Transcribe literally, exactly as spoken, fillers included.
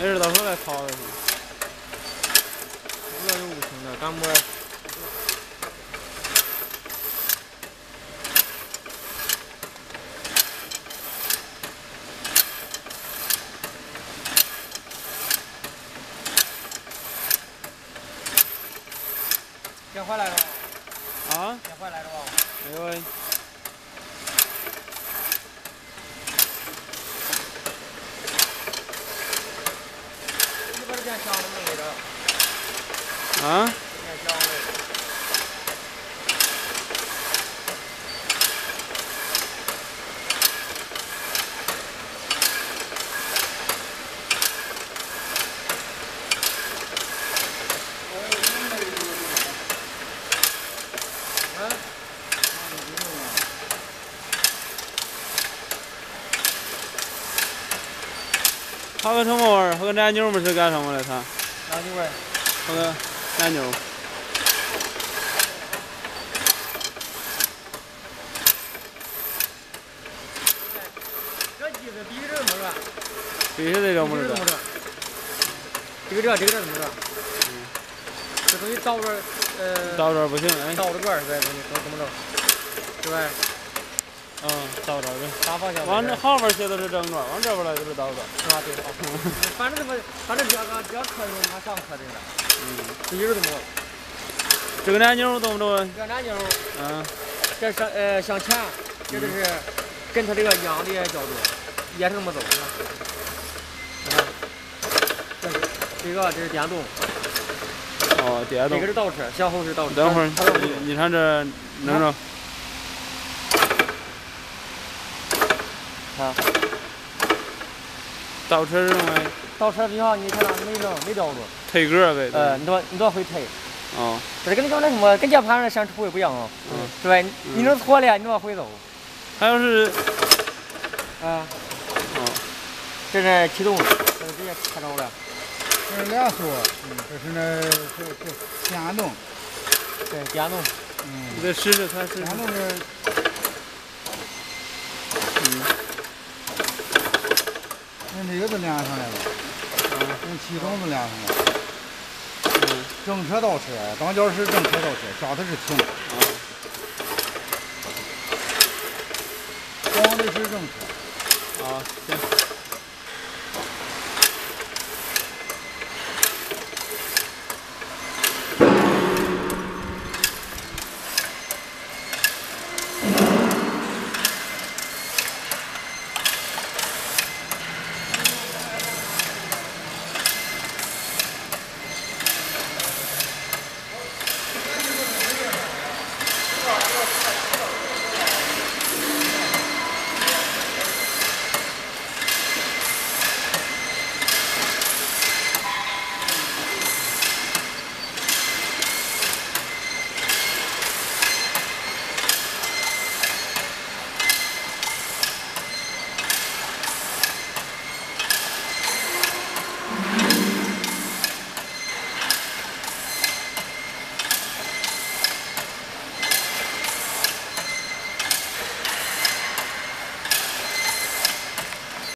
没事，到时候再抄的。不知道有五行的，干不？ 电话来了。啊？电话来了吧？没有。你把这电箱弄着。啊？电箱他跟什么玩儿？他跟奶牛们是干什么来？他奶牛呗。他跟奶牛。这鸡是比这么软。比这这么软。这个这这个这么软。嗯。这东西倒着呃。倒着不行，哎。倒着转儿呗，东西怎么整？对吧？嗯，倒着呗。啥方向？往这后边写的是正着，往这边来就是倒着。啊，对。反正这个，反正两个两颗是拿上颗的了。嗯。这一个都没有。这个奶牛怎么着？这个奶牛。嗯。这上呃向前，这就是跟它这个仰的角度，也是这么走的。这这个这是电动。哦，电动。这个是倒车，向后是倒车。等会儿，你看这能着。 倒车是吗？倒车，你看，你看没弄，没倒住。推个呗。呃，你多你多会推。哦。这跟那什么，跟键盘上山出也不一样啊。嗯。是吧？你弄错了，你多会走。还有是。啊。哦。这是启动，这直接开着了。这是两速，嗯，这是那这这电动。对，电动。嗯。你再试试看，试试。电动是。 那个都连上来了，嗯，跟启动都连上来了。嗯，正车倒车，当脚是正车倒车，下头是停。啊、嗯，光的是正车。啊，行。